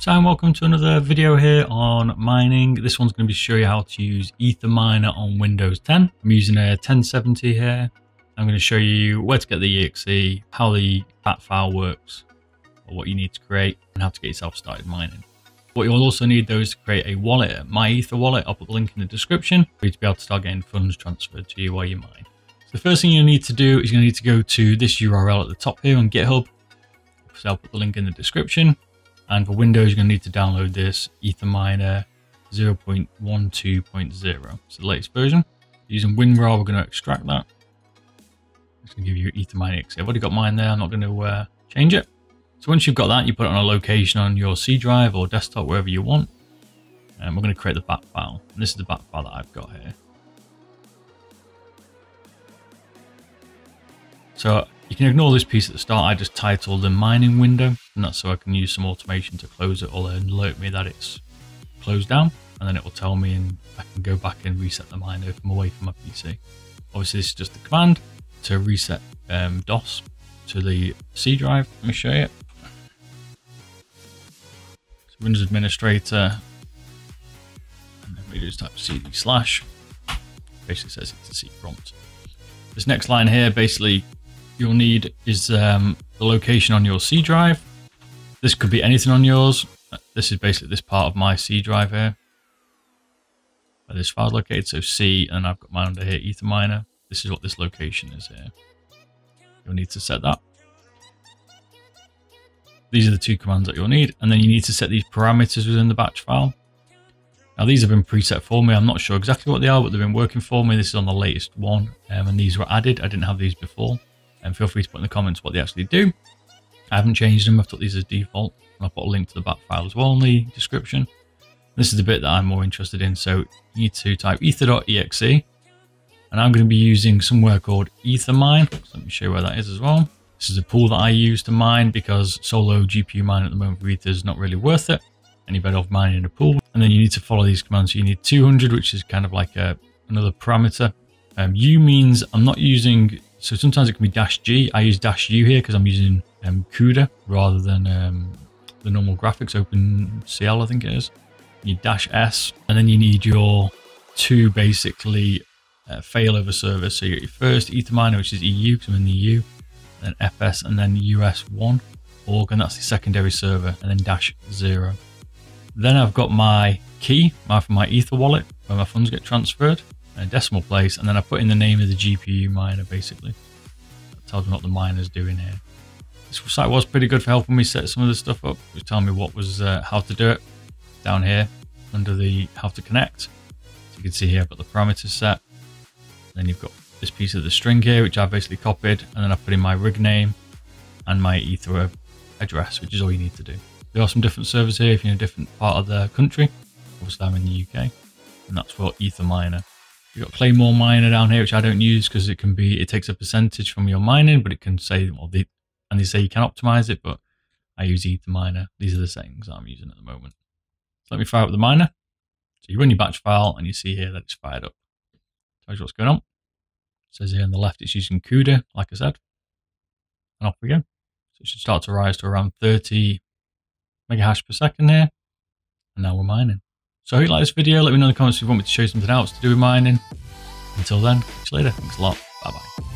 So welcome to another video here on mining. This one's going to be show you how to use Ethermine on Windows 10. I'm using a 1070 here. I'm going to show you where to get the exe, how the bat file works, or what you need to create, and how to get yourself started mining. What you'll also need though is to create a wallet, My Ether wallet. I'll put the link in the description for you to be able to start getting funds transferred to you while you mine. So the first thing you'll need to do is you're going to need to go to this URL at the top here on GitHub. So I'll put the link in the description. And for Windows, you're going to need to download this Ethermine 0.12.0. It's the latest version. Using WinRAR, we're going to extract that. It's going to give you Ethermine exe. I've already got mine there. I'm not going to change it. So once you've got that, you put it on a location on your C drive or desktop, wherever you want. And we're going to create the bat file. And this is the bat file that I've got here. So you can ignore this piece at the start. I just titled the mining window, and that's so I can use some automation to close it or alert me that it's closed down, and then it will tell me and I can go back and reset the miner if I'm away from my PC. Obviously this is just the command to reset DOS to the C drive. Let me show you. So Windows administrator, and then we just type cd/, basically says it's a C prompt. This next line here, basically you'll need is the location on your C drive. This could be anything on yours. This is basically this part of my C drive here, where this file's located. So C, and I've got mine under here, Etherminer. This is what this location is here. You'll need to set that. These are the two commands that you'll need. And then you need to set these parameters within the batch file. Now these have been preset for me. I'm not sure exactly what they are, but they've been working for me. This is on the latest one, and these were added. I didn't have these before. And feel free to put in the comments what they actually do. I haven't changed them. I've took these as default, and I'll put a link to the bat file as well in the description. This is the bit that I'm more interested in. So you need to type ether.exe, and I'm going to be using somewhere called Ethermine. So let me show you where that is as well. This is a pool that I use to mine because solo GPU mine at the moment for Ether is not really worth it. And you're better off mining in a pool. And then you need to follow these commands. So you need 200, which is kind of like another parameter. U means I'm not using. So sometimes it can be -G. I use -U here because I'm using CUDA rather than the normal graphics, OpenCL I think it is. You need -S, and then you need your two basically failover servers. So you got your first Ethermine, which is EU, because I'm in the EU, then FS, and then US1 org, and that's the secondary server, and then -0. Then I've got my key, from my Ether wallet, where my funds get transferred. A decimal place, and then I put in the name of the GPU miner. Basically that tells me what the miner's doing here. This site was pretty good for helping me set some of this stuff up. It was telling me what was how to do it down here under the how to connect. So you can see here I've got the parameters set, and then you've got this piece of the string here which I basically copied, and then I put in my rig name and my Ether address, which is all you need to do. There are some different servers here if you're in a different part of the country. Obviously I'm in the UK, and that's for Etherminer. You've got Claymore miner down here, which I don't use because it can be, it takes a percentage from your mining, but it can say, well, and they say you can optimize it, but I use Etherminer. These are the settings that I'm using at the moment. So let me fire up the miner. So you run your batch file and you see here that it's fired up. Tells you what's going on. It says here on the left, it's using CUDA, like I said. And off we go. So it should start to rise to around 30 megahash per second there. And now we're mining. So I hope you like this video. Let me know in the comments if you want me to show you something else to do with mining. Until then, catch you later. Thanks a lot. Bye bye.